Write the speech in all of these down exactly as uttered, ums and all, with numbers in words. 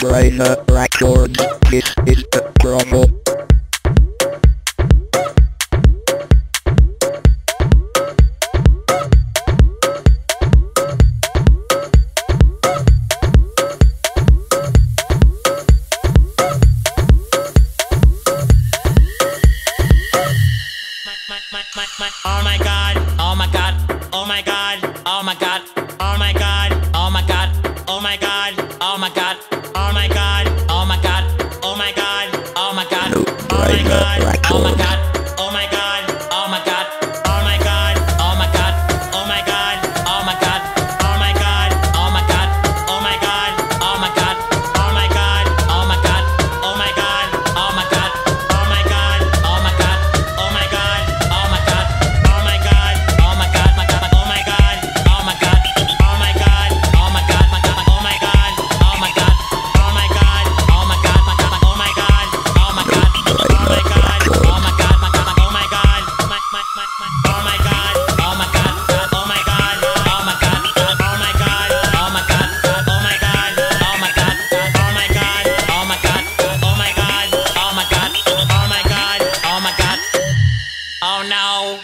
Brainer Records. This is the promo. Oh my god, oh my god, oh my god, oh my god, oh my god, oh my god, oh my god, oh my god, oh my god, oh my god, oh my god, oh my god, oh my god, oh my god. Oh no!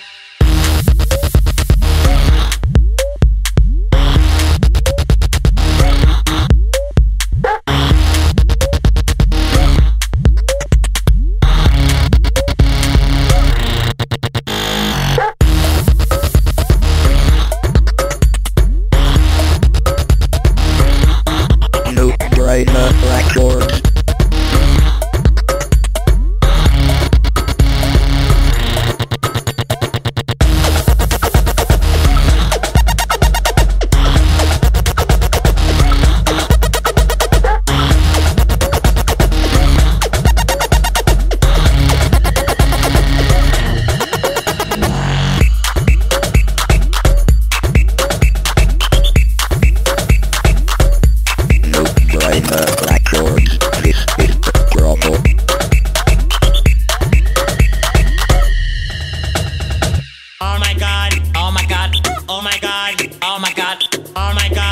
No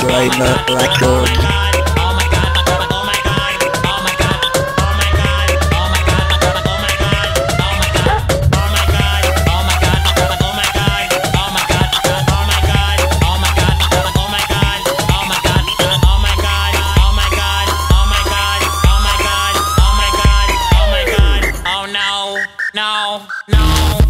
Brainer Records. Oh my god, oh my god, oh my god, oh my god, oh my god, oh my god, oh my god, oh my god, oh my god, oh my god, oh my god, oh my god, oh my god, oh my god, oh my god, oh my god, oh my god, oh my god, oh my god, oh my god, oh my god, No Brainer Records. No, no.